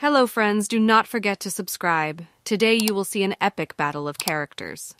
Hello friends, do not forget to subscribe. Today you will see an epic battle of characters.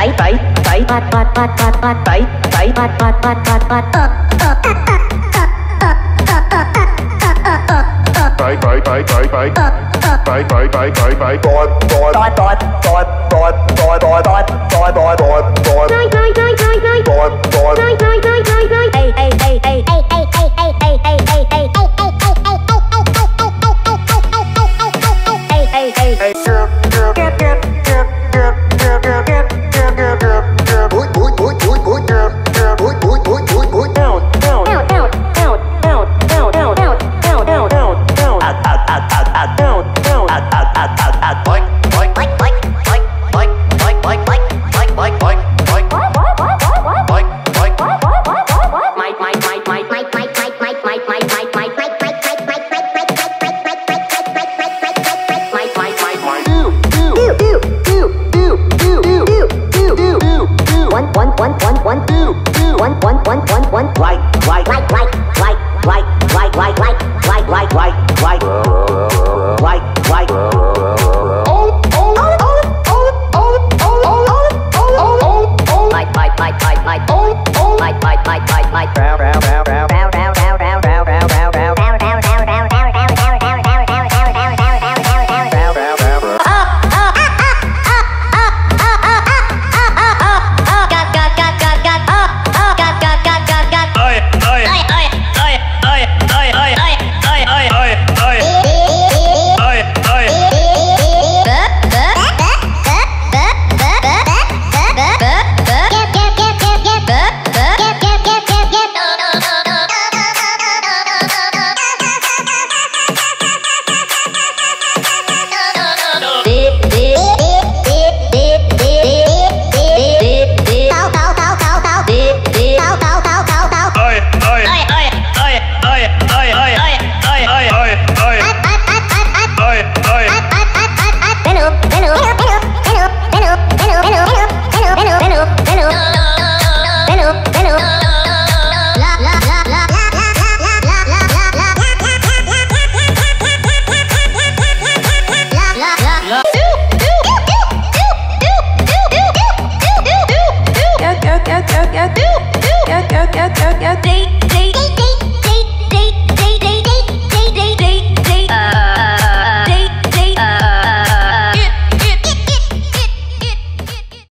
like